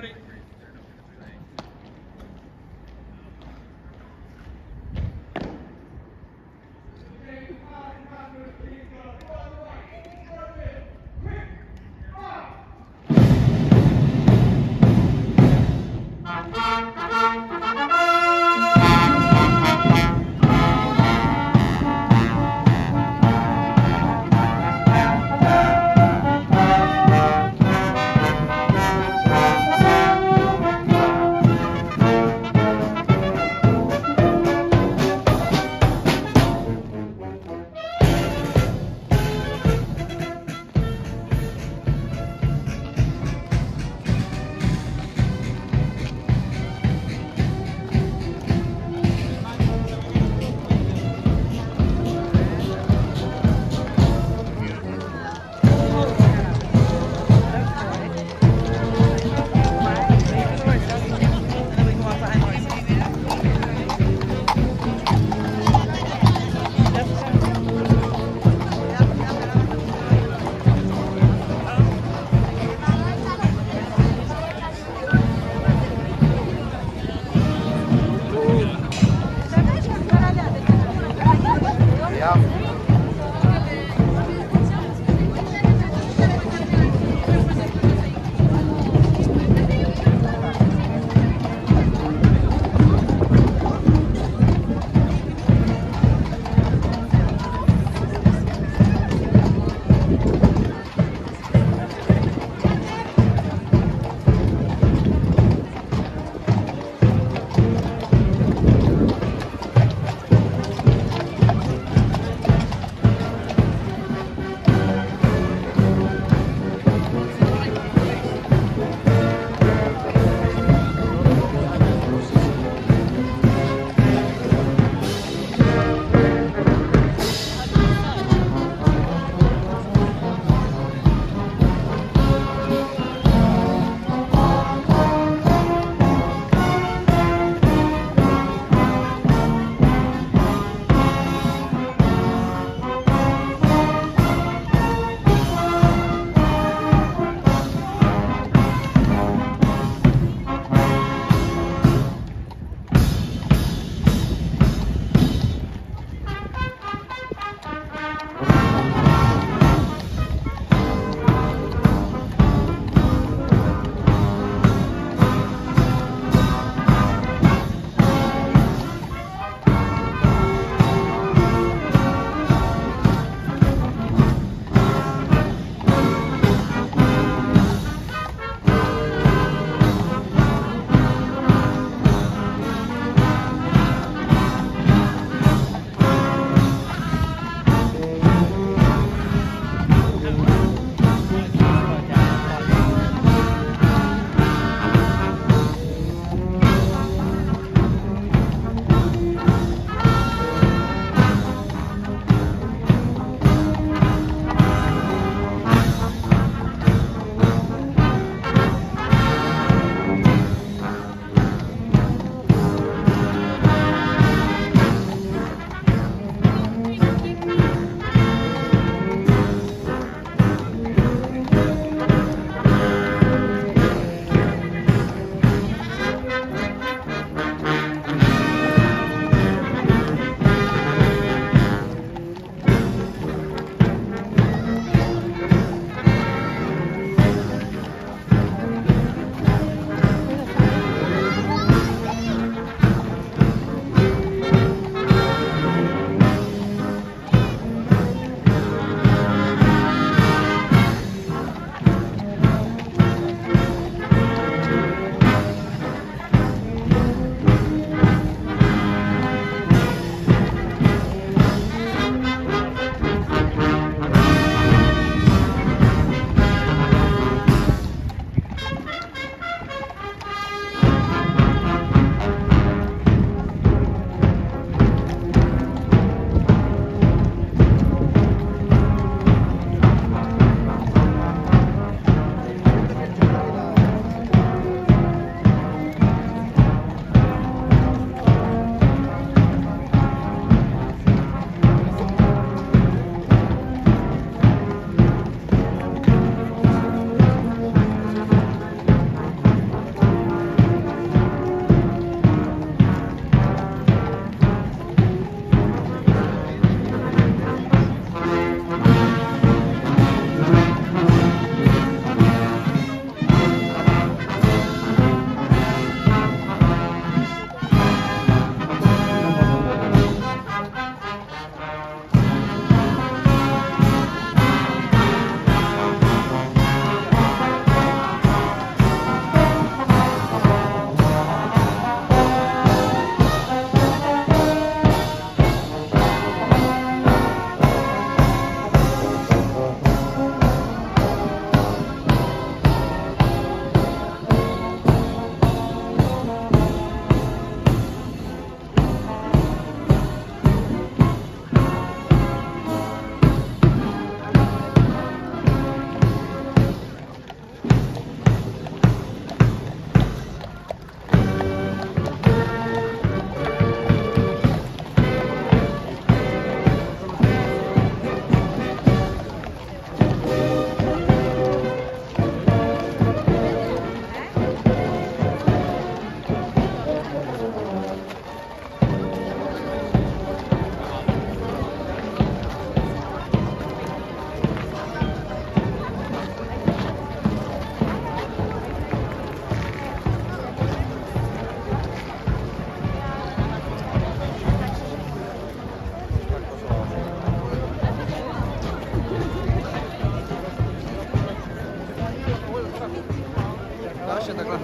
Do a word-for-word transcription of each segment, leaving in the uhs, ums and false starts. Ready?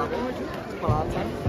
eleven, which is twelve.